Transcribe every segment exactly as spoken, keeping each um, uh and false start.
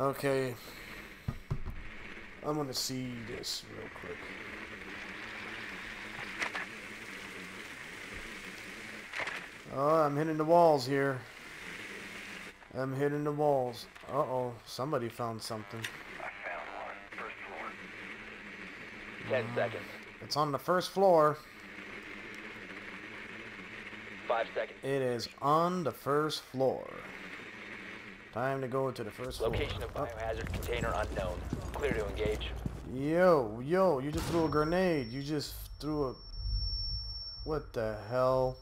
Okay. I'm gonna see this real quick. Oh, I'm hitting the walls here. I'm hitting the walls. Uh-oh, somebody found something. I found one. First floor. Ten uh, seconds. It's on the first floor. Five seconds. It is on the first floor. Time to go to the first Location floor. Location of biohazard oh. container unknown. Clear to engage. Yo, yo, you just threw a grenade. You just threw a... What the hell?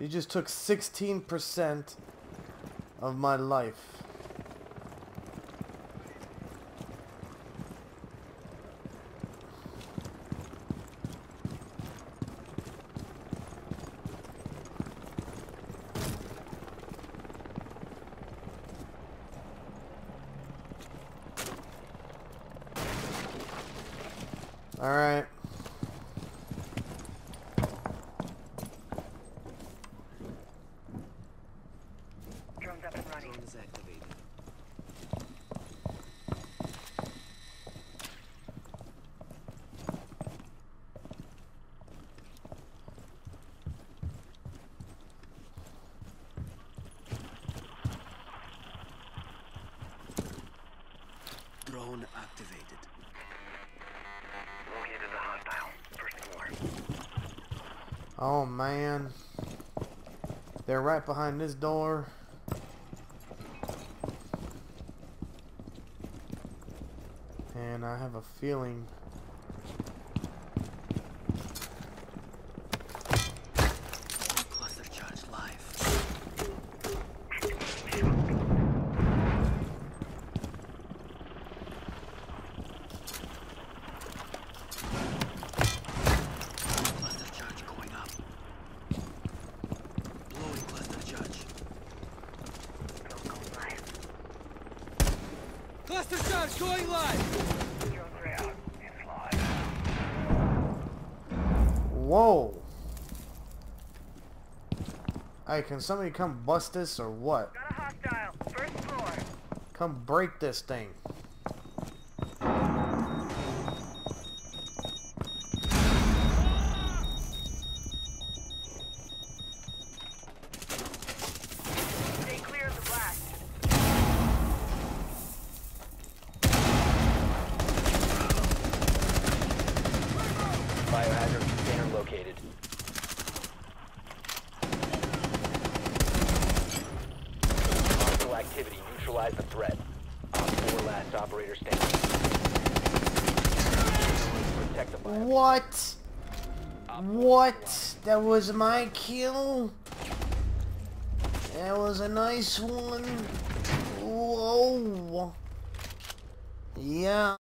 You just took sixteen percent of my life. All right. Drone activated. Located the hostile. First floor. Oh man. They're right behind this door. And I have a feeling. Cluster charge going live. Whoa. Hey, can somebody come bust this or what? Got a hostile. First floor. Come break this thing. Biohazard container located. Hostile activity. Neutralize the threat. Op four, last operator standing. Protect the biohazard. What? What? That was my kill? That was a nice one. Whoa. Yeah.